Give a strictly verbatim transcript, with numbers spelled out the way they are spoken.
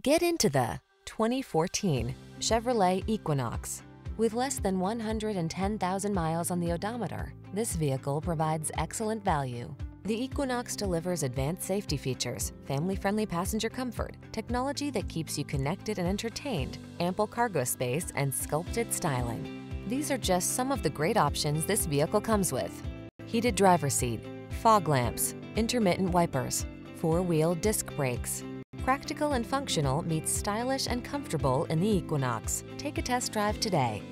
Get into the twenty fourteen Chevrolet Equinox. With less than one hundred ten thousand miles on the odometer, this vehicle provides excellent value. The Equinox delivers advanced safety features, family-friendly passenger comfort, technology that keeps you connected and entertained, ample cargo space, and sculpted styling. These are just some of the great options this vehicle comes with: heated driver's seat, fog lamps, intermittent wipers, four-wheel disc brakes. Practical and functional meets stylish and comfortable in the Equinox. Take a test drive today.